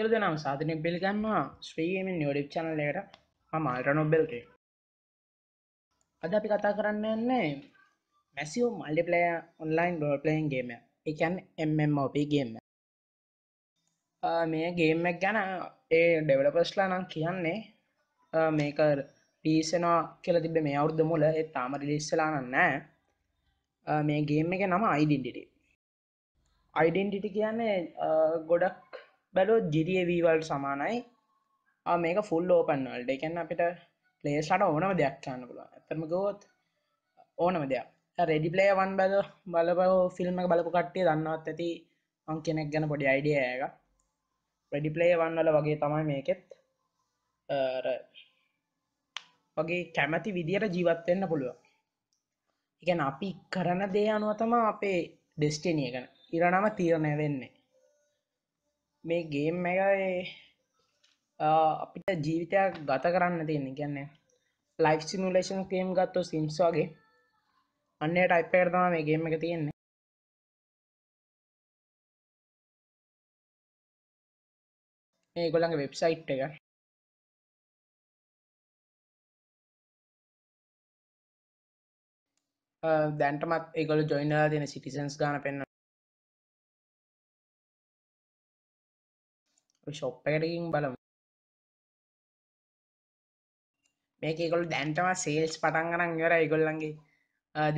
ඉලද නම් සාධනෙක් බෙල් ගන්නවා ශ්‍රී gaming YouTube channel එකට මම අල්ට්‍රානොබෙල් කේ. අද අපි කතා කරන්න යන්නේ massive multiplayer online role playing game එක. ඒ කියන්නේ MMORPG game එක. මේ game එක ගැන ඒ developers ලා නම් කියන්නේ මේක release වෙනවා කියලා තිබ්බේ මේ අවුරුද්ද මුල. ඒ තාම release වෙලා නැහැ. මේ game එකේ නම Identity. Identity කියන්නේ ගොඩක් බැලුව GTA V වලට සමානයි. මේක full open world. ඒ කියන්නේ අපිට players ලාට ඕනම දෙයක් කරන්න පුළුවන්. ඇත්තටම ගොත් ඕනම දෙයක්. Ready Player One බලපෝ ෆිල්ම් එක බලපු කට්ටිය දන්නවත් ඇති මං කෙනෙක් ගැන පොඩි idea එකක්. Ready Player One වල වගේ තමයි මේකෙත් අර වගේ කැමැති විදියට ජීවත් වෙන්න පුළුවන්. ඒ කියන්නේ අපි කරන දේ අනුව තමයි අපේ destiny එක ඉරණම තීරණය වෙන්නේ. මේ ගේම් එකේ අපිට ජීවිතයක් ගත කරන්න තියෙන. ඒ කියන්නේ ලයිෆ් සිමියුලේෂන් ගේම් ගත්තොත් Sims වගේ අන්න ඒ ටයිප් එකකට තමයි මේ ගේම් එක තියෙන්නේ. මේ ඒගොල්ලන්ගේ වෙබ්සයිට් එක. දැන්ටමත් ඒගොල්ලෝ ජොයින් වෙලා තියෙන සිටිසන්ස් ගන්න පෙන්න ෂොප් එකට ගිහින් බලමු. මේක ඒගොල්ලෝ දැන් තමයි සේල්ස් පටන් ගන්න ඉවරයි ඒගොල්ලන්ගේ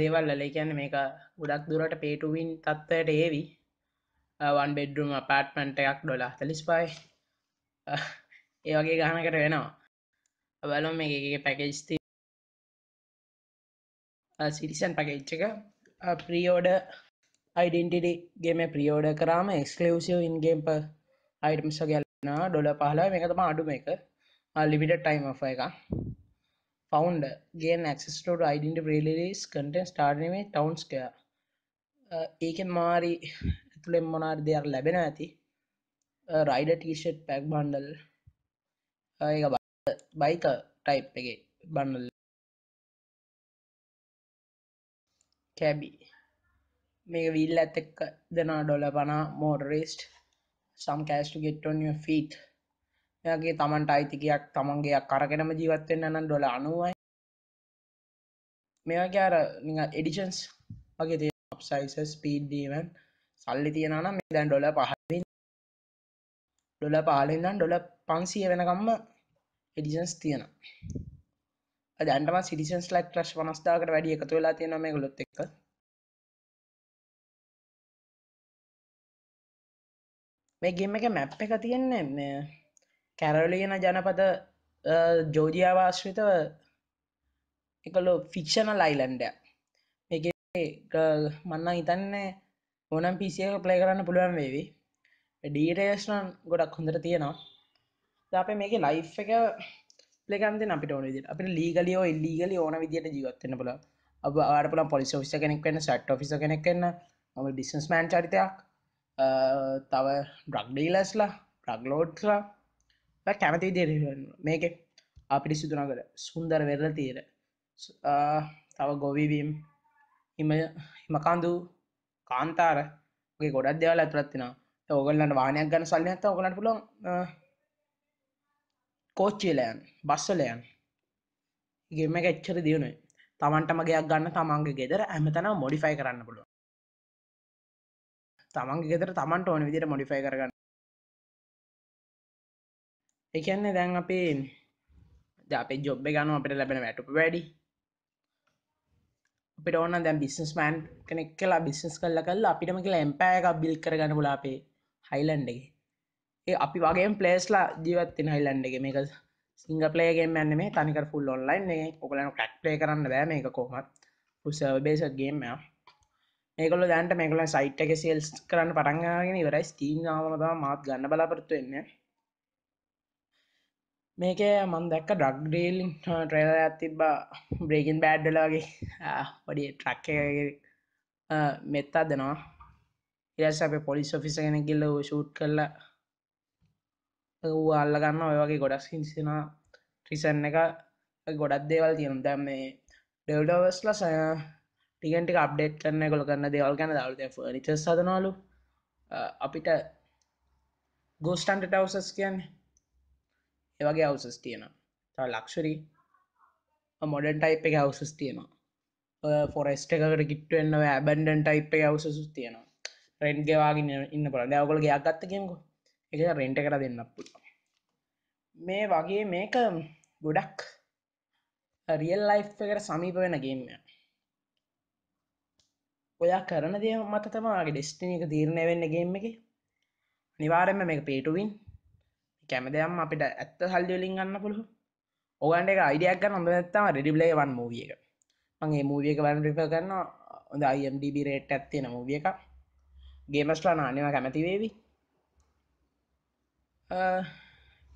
දේවල් වල. ඒ කියන්නේ මේක ගොඩක් දුරට pay to win තත්ත්වයට ඒවි. one bedroom apartment එකක් $45. ඒ වගේ ගානකට වෙනවා. බලමු මේකේ package තියෙන citizen package එක pre-order Identity game එක pre-order කරාම exclusive in-game items වගේ ලැබෙනවා $15. මේක තමයි අඩුම එක. Limited time offer එක. Founder gain access to Identity pre-release content starting with town square. ඒකෙන් මාරි ඇතුලෙන් මොනාරි දෙයක් ලැබෙන ඇති. Rider t-shirt pack bundle. ඒක bike type එකේ bundle. Cabby. මේක wheel එකත් එක්ක දෙනවා $50 motorist. Some cash to get on your feet. එයාගේ තමන්ට අයිති කයක් තමන්ගේ අරගෙනම ජීවත් වෙන්න නම් $90යි. මේ වගේ අර නිකන් එඩිෂන්ස් වගේ තියෙන අප්සයිසස් ස්පීඩ් ඩීවන් සල්ලි තියනවා නම් මේ දැන් $15 ඉඳන් $500 වෙනකම්ම එඩිෂන්ස් තියෙනවා. දැන් තමයි සිටිසන්ස් ලයිට් ක්ලෂ් 50000කට වැඩි එකතු වෙලා තියෙනවා මේගොල්ලොත් එක්ක. මේ ගේම් එකේ මැප් එක තියෙන්නේ මේ කැරොලිනා ජනපද ජෝර්ජියාව ආශ්‍රිතව ඒකලෝ ෆික්ෂනල් අයිලන්ඩ් එක. මේකේ මම නම් හිතන්නේ ඕනම් PC එකක ප්ලේ කරන්න පුළුවන් වේවි. ඩීටේල්ස් නම් ගොඩක් හොඳට තියෙනවා. ඉතින් අපි මේකේ ලයිෆ් එක ප්ලේ කරන්න දෙන අපිට ඕන විදිහට. අපිට ලීගලි හෝ ඉලීගලි ඕන විදිහට ජීවත් වෙන්න පුළුවන්. අපි ආවට පුළුවන් පොලිස් ඔෆිසර් කෙනෙක් වෙන්න, සැට් ඔෆිසර් කෙනෙක් වෙන්න, මම බිස්නස්මෑන් චරිතයක්, තව ඩ්‍රග් ඩීලර්ස්ලා, ඩ්‍රග් ලෝඩ්ස්ලා කැමති විදිහට මේක අපිරිසිදු නගර සුන්දර වෙරළ තීර තව ගොවිවීම් හිම කඳු කාන්තාර වගේ ගොඩක් දේවල් අතුරත් තියෙනවා. ඕගොල්ලන්ට වාහනයක් ගන්න සල්ලි නැත්නම් ඕගොල්ලන්ට පුළුවන් කෝච්චියල යන්න, බස් වල යන්න. ගේම් එක එච්චර දියුණුයි. Tamanටම ගයක් ගන්න තමන්ගේ ගෙදර හැමතැනම මොඩිෆයි කරන්න පුළුවන්. තමන්ගේ ගෙදර තමන්ට ඕන විදිහට මොඩිෆයි කරගන්න. ඒ කියන්නේ දැන් අපි දැන් අපේ ජොබ් එක ගන්නවා අපිට ලැබෙන වැටුප වැඩි. අපිට ඕන නම් දැන් බිස්නස්මෑන් කෙනෙක් කියලා බිස්නස් කරලා අපිටම කියලා එම්පයර් එකක් බිල්ඩ් කරගන්න පුළුවන් අපේ හයිලන්ඩ් එකේ. ඒ අපි වගේම ප්ලේයර්ස්ලා ජීවත් වෙන හයිලන්ඩ් එකේ. මේක සිංගල් ප්ලේයර් ගේම් එකක් නෙමෙයි, තනිකර ෆුල් ඔන්ලයින් එකක්. ඔයගොල්ලන්ට ක්‍රැක් ප්ලේ කරන්න බෑ මේක කොහොමවත්. ෆුල් සර්වර් බේස්ඩ් ගේම් එකක්. මේගොල්ලෝ දැන්ට මේගොල්ලන් සයිට් එකේ සේල්ස් කරන්න පටන් ගන්නගෙන ඉවරයි. ස්ටීම් ආවම තමයි මාත් ගන්න බලාපොරොත්තු වෙන්නේ. මේක මම දැක්ක ඩ්‍රග් ඩීලින් ට්‍රේලර් එකක් තිබ්බා. බ්‍රේකින් බෑඩ් වල වගේ පොඩි ට්‍රක් එකක මෙත්ත දෙනවා. ඊට පස්සේ අපේ පොලිස් ඔෆිසර් කෙනෙක් ගිහලා ඌ ෂූට් කරලා ඌ අල්ල ගන්නවා. ඔය වගේ ගොඩක් සීන්ස් තියෙනවා. ට්‍රිසන් එක ගොඩක් දේවල් තියෙනවා. දැන් මේ ඩෙවලොපර්ස්ලා ටිකෙන් ටික අප්ඩේට් කරන ඒගොල්ලෝ කරන දේවල් ගැන දාලා තියෙන ෆර්නිචර්ස් හදනවලු. අපිට Ghost Hunted houses කියන්නේ ඒ වගේ houses තියෙනවා. තව luxury modern type එකේ houses තියෙනවා. Forest එකකට කිට්ටු වෙන්න ඔය abandoned type එකේ houses තියෙනවා. Rent ගෙවාගෙන ඉන්න පුළුවන්. දැන් ඔයගොල්ලෝ ගයක් ගත්ත කියමුකෝ. ඒක rent එකට දෙන්නත් පුළුවන්. මේ වගේ මේක ගොඩක් real life එකට සමීප වෙන game එකක්. ඔයා කරන දේ මත තමයි ඔයාගේ destiny එක තීරණය වෙන්නේ game එකේ. අනිවාර්යයෙන්ම මේක pay to win. කැම දෙයක්ම අපිට ඇත්ත සල්ලි වලින් ගන්න පුළුවන්. ඔයගොල්ලන්ට එක idea ගන්න හොඳ නැත්නම් Ready Player One movie එක. මම මේ movie එක බලන්න prefer කරනවා. හොඳ IMDb rate එකක් තියෙන movie එකක්. gamers ලා නානේ කැමති වේවි.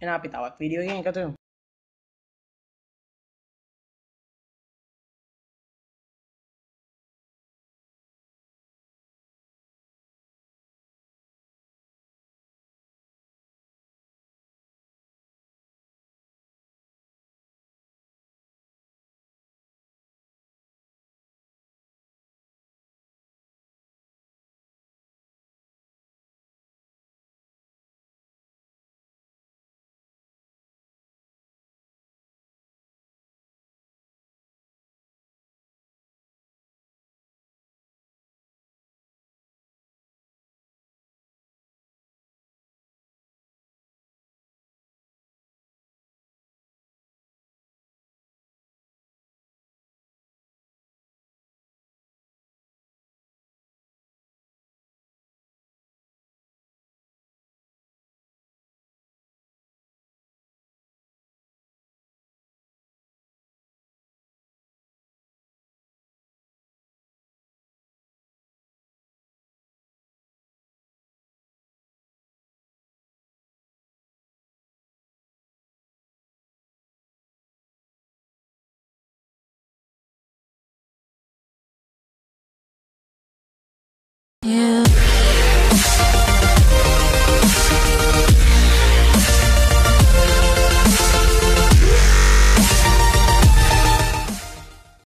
එහෙනම් අපි තවත් video එකකින් එකතු වෙමු. Yeah.